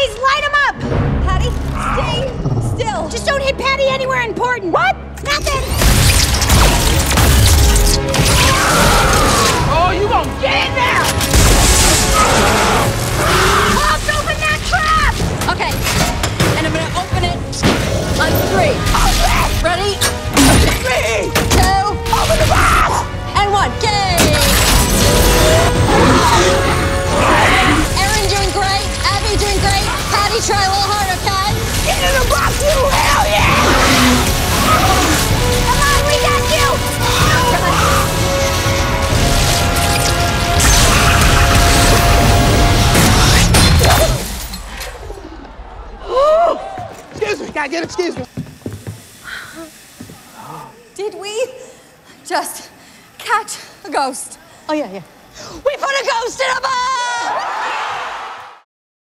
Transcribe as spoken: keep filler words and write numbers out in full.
Please light him up! Patty, stay still. Just don't hit Patty anywhere important. What? Nothing. Oh, you won't get in there! Hobbs, open that trap! Okay, and I'm gonna open it on three. Open! Ready? Three, two, open the box! And one, game! Patty, try a little harder, okay? Get in the box, you hell yeah! Come on, we got you! Come on. Excuse me, gotta get excuse me. Did we just catch a ghost? Oh yeah, yeah. We put a ghost in a box!